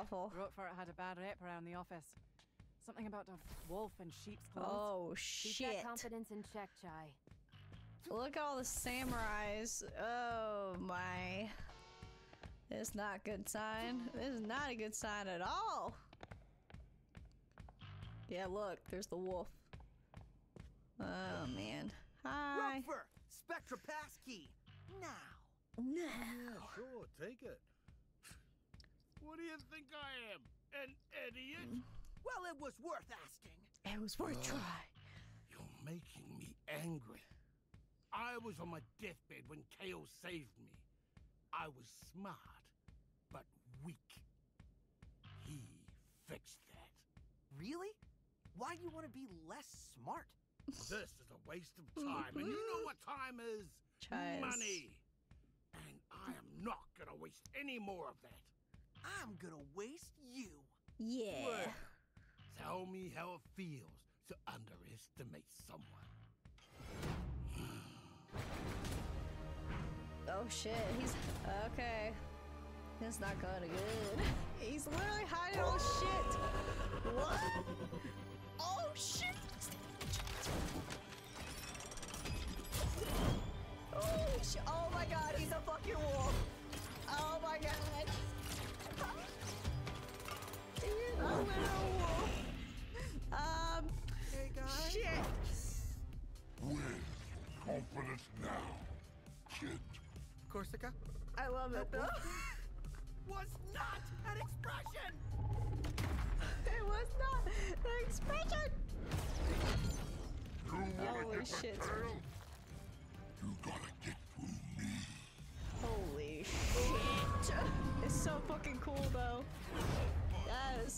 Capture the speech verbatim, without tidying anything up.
awful. Rokfer had a bad rep around the office. Something about a wolf in sheep's clothes. Oh, shit. Keep that confidence in check, Chai. Look at all the samurais. Oh, my. This is not a good sign. This is not a good sign at all. Yeah, look. There's the wolf. Oh, man. Hi. Rokfer! Spectra pass key! Now! Now! Yeah, sure. Take it. What do you think I am? An idiot? Mm. Well, it was worth asking. It was worth uh, trying. You're making me angry. I was on my deathbed when Kale saved me. I was smart, but weak. He fixed that. Really? Why do you want to be less smart? This is a waste of time, and you know what time is? Chaz. Money. And I am not gonna waste any more of that. I'm gonna waste you. Yeah. Well, tell me how it feels to underestimate someone. Oh shit, he's okay. That's not going good. He's literally hiding all shit. What? Oh shit! Oh shit! Oh my god, he's a fucking wolf. Oh my god. He's a little wolf. Um. Hey guys. Shit. Win. Confidence now, kid. Corsica? I love it though. Was not an expression! It was not an expression! You Holy shit. You gotta get through me. Holy shit! It's so fucking cool though.